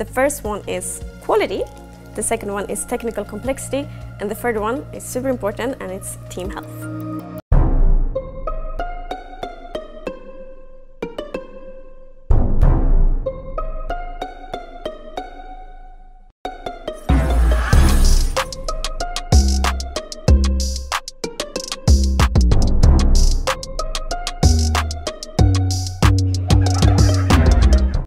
The first one is quality, the second one is technical complexity, and the third one is super important, and it's team health.